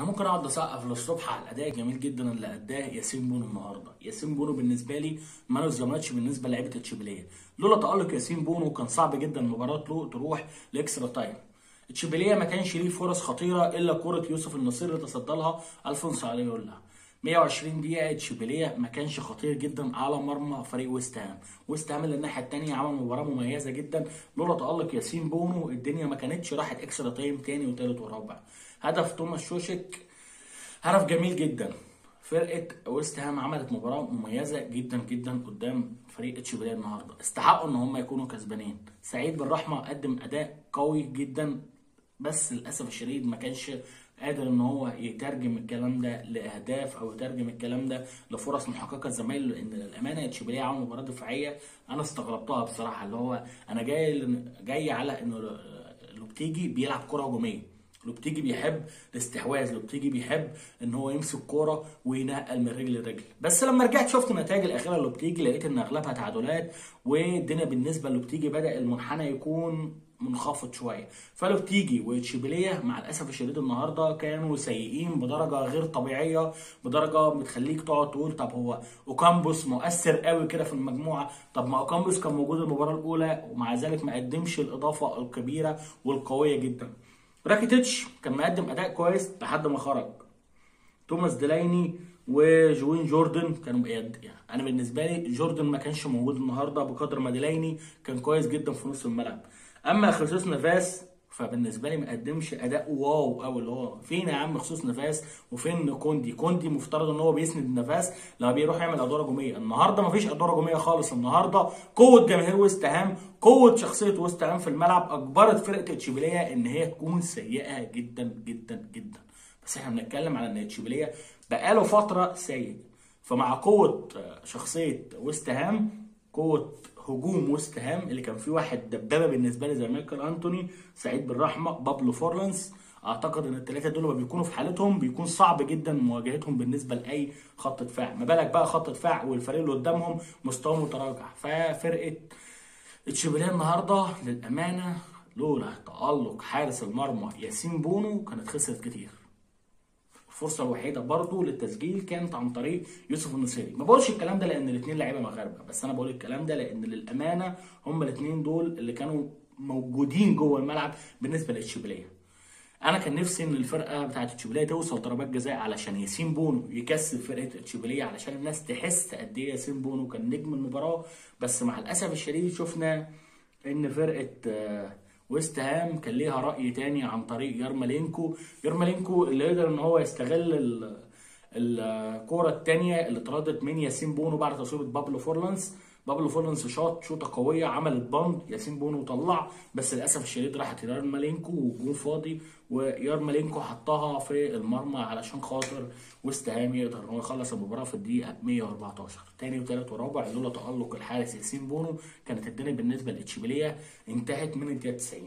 انا ممكن اقعد اسقف للصبح على الاداء الجميل جدا اللي اداه ياسين بونو النهارده. ياسين بونو بالنسبه لي مان اوف ذا ماتش بالنسبه لعيبه اشبيليه. لولا تالق ياسين بونو كان صعب جدا المباراه تروح لاكسترا تايم. اشبيليه ما كانش ليه فرص خطيره الا كره يوسف النصيري اللي تصدى لها الفونسو عليو. 120 دقيقة اشبيليه ما كانش خطير جدا على مرمى فريق وست هام، وست هام اللي الناحية التانية عمل مباراة مميزة جدا، لولا تألق ياسين بونو الدنيا ما كانتش راحت اكسترا تايم تاني وتالت ورابع. هدف توماس سوشيك هدف جميل جدا. فرقة وست هام عملت مباراة مميزة جدا جدا قدام فريق اشبيليه النهارده، استحقوا ان هم يكونوا كسبانين. سعيد بن رحمة قدم أداء قوي جدا بس للأسف الشديد ما كانش قادر ان هو يترجم الكلام ده لاهداف او يترجم الكلام ده لفرص محققه لزمايله، لان للامانه اشبيليه عمل مباراه دفاعيه انا استغربتها بصراحه، اللي هو انا جاي على انه لوبتيجي بيلعب كره هجوميه، لوبتيجي بيحب الاستحواذ، لوبتيجي بيحب ان هو يمسك كوره وينقل من رجل لرجل، بس لما رجعت شفت النتائج الاخيره لوبتيجي لقيت ان اغلبها تعادلات والدنيا بالنسبه لوبتيجي بدا المنحنى يكون منخفض شويه، فلوبتيجي واشبيليه مع الاسف الشديد النهارده كانوا سيئين بدرجه غير طبيعيه، بدرجه بتخليك تقعد تقول طب هو اوكامبوس مؤثر قوي كده في المجموعه، طب ما اوكامبوس كان موجود المباراه الاولى ومع ذلك ما قدمش الاضافه الكبيره والقويه جدا. راكيتيتش كان مقدم اداء كويس لحد ما خرج. توماس ديليني وجوين جوردن كانوا انا بالنسبه لي جوردن ما كانش موجود النهارده بقدر ما ديليني كان كويس جدا في نص الملعب. اما خصوص نافاس فبالنسبه لي ما قدمش اداء واو قوي، اللي هو فين يا عم خصوص نافاس وفين كوندي؟ كوندي مفترض ان هو بيسند نافاس لما بيروح يعمل ادوار هجوميه، النهارده مفيش ادوار هجوميه خالص. النهارده قوه جماهير وست هام، قوه شخصيه وست هام في الملعب اجبرت فرقه اشبيليه ان هي تكون سيئه جدا جدا جدا، بس احنا بنتكلم على ان اشبيليه بقاله فتره سيء، فمع قوه شخصيه وست هام قوه هجوم وست هام اللي كان فيه واحد دبابه بالنسبه لي زي مايكل انتوني، سعيد بن رحمه، بابلو فورلانس، اعتقد ان الثلاثه دول لما بيكونوا في حالتهم بيكون صعب جدا مواجهتهم بالنسبه لاي خط دفاع، ما بالك بقى خط دفاع والفريق اللي قدامهم مستواه متراجع. ففرقه اشبيليه النهارده للامانه لولا تالق حارس المرمى ياسين بونو كانت خسرت كتير. الفرصه الوحيده برضو للتسجيل كانت عن طريق يوسف النصيري. ما بقولش الكلام ده لان الاثنين لعيبه مغاربه، بس انا بقول الكلام ده لان للامانه هم الاثنين دول اللي كانوا موجودين جوه الملعب بالنسبه لاشبيليه. انا كان نفسي ان الفرقه بتاعت اشبيليه توصل ضربات جزاء علشان ياسين بونو يكسب فرقه اشبيليه، علشان الناس تحس قد ايه ياسين بونو كان نجم المباراه، بس مع الاسف الشديد شفنا ان فرقه وست هام كان ليها رأي تاني عن طريق يارمالينكو، يارمالينكو اللي قدر ان هو يستغل الكورة التانية اللي اتردت من ياسين بونو بعد تصويبة بابلو فورلانس، بابلو فورلانس شاط شوطة قوية عملت بند ياسين بونو طلع، بس للأسف الشديد راحت ليارمالينكو وجون فاضي ويارمالينكو حطها في المرمى علشان خاطر وست هام يقدر ان هو يخلص المباراة في الدقيقة 114. تاني وتالت ورابع لولا تألق الحارس ياسين بونو كانت الدنيا بالنسبة لاشبيليه انتهت من الدقيقة 90.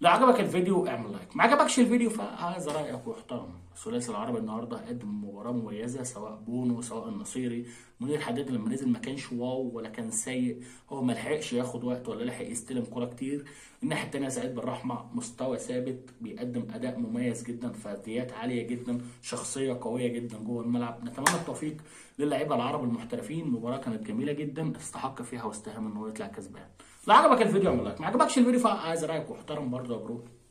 لو عجبك الفيديو اعمل لايك، ما عجبكش الفيديو فهذا رايك ويحترم. الثلاثي العربي النهارده قدم مباراه مميزه، سواء بونو سواء النصيري، منير حداد لما نزل ما كانش واو ولا كان سيء، هو ما لحقش ياخد وقت ولا لحق يستلم كوره كتير. الناحيه الثانيه سعيد بن رحمه مستوى ثابت بيقدم اداء مميز جدا، فرديات عاليه جدا، شخصيه قويه جدا جوه الملعب. نتمنى التوفيق للاعيبه العرب المحترفين، مباراه كانت جميله جدا استحق فيها واستهام ان هو يطلع كسبان. لو عجبك الفيديو اعمل لايك، ما عجبكش الفيديو فعايز رايك واحترم برضه يا برو.